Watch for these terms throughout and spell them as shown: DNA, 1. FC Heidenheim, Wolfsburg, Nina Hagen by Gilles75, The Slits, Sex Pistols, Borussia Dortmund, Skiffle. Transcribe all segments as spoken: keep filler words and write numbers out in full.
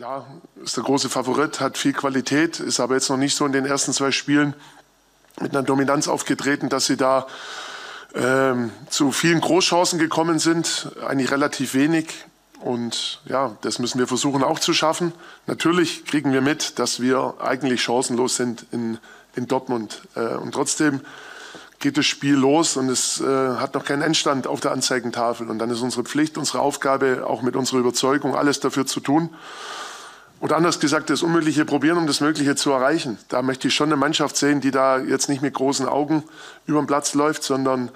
Ja, ist der große Favorit, hat viel Qualität, ist aber jetzt noch nicht so in den ersten zwei Spielen mit einer Dominanz aufgetreten, dass sie da ähm, zu vielen Großchancen gekommen sind, eigentlich relativ wenig. Und ja, das müssen wir versuchen auch zu schaffen. Natürlich kriegen wir mit, dass wir eigentlich chancenlos sind in, in Dortmund. Äh, und trotzdem geht das Spiel los und es äh, hat noch keinen Endstand auf der Anzeigentafel. Und dann ist unsere Pflicht, unsere Aufgabe, auch mit unserer Überzeugung, alles dafür zu tun. Und anders gesagt, das Unmögliche probieren, um das Mögliche zu erreichen. Da möchte ich schon eine Mannschaft sehen, die da jetzt nicht mit großen Augen über den Platz läuft, sondern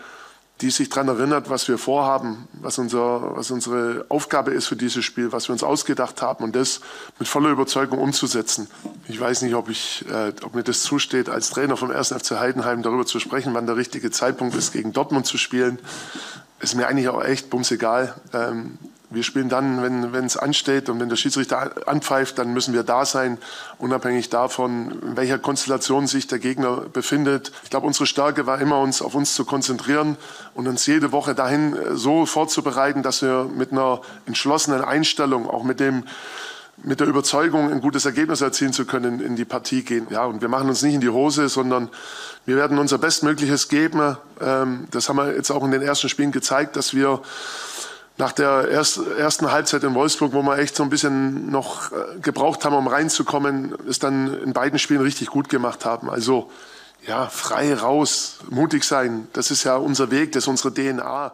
die sich daran erinnert, was wir vorhaben, was, unser, was unsere Aufgabe ist für dieses Spiel, was wir uns ausgedacht haben und das mit voller Überzeugung umzusetzen. Ich weiß nicht, ob, ich, äh, ob mir das zusteht, als Trainer vom ersten F C Heidenheim darüber zu sprechen, wann der richtige Zeitpunkt ist, gegen Dortmund zu spielen. Ist mir eigentlich auch echt bumsegal. Ähm, wir spielen dann, wenn wenn es ansteht und wenn der Schiedsrichter anpfeift, dann müssen wir da sein, unabhängig davon, in welcher Konstellation sich der Gegner befindet. Ich glaube, unsere Stärke war immer, uns auf uns zu konzentrieren und uns jede Woche dahin so vorzubereiten, dass wir mit einer entschlossenen Einstellung, auch mit dem mit der Überzeugung, ein gutes Ergebnis erzielen zu können, in die Partie gehen. Ja, und wir machen uns nicht in die Hose, sondern wir werden unser Bestmögliches geben. Ähm, das haben wir jetzt auch in den ersten Spielen gezeigt, dass wir nach der ersten Halbzeit in Wolfsburg, wo wir echt so ein bisschen noch gebraucht haben, um reinzukommen, es dann in beiden Spielen richtig gut gemacht haben. Also ja, frei raus, mutig sein, das ist ja unser Weg, das ist unsere D N A.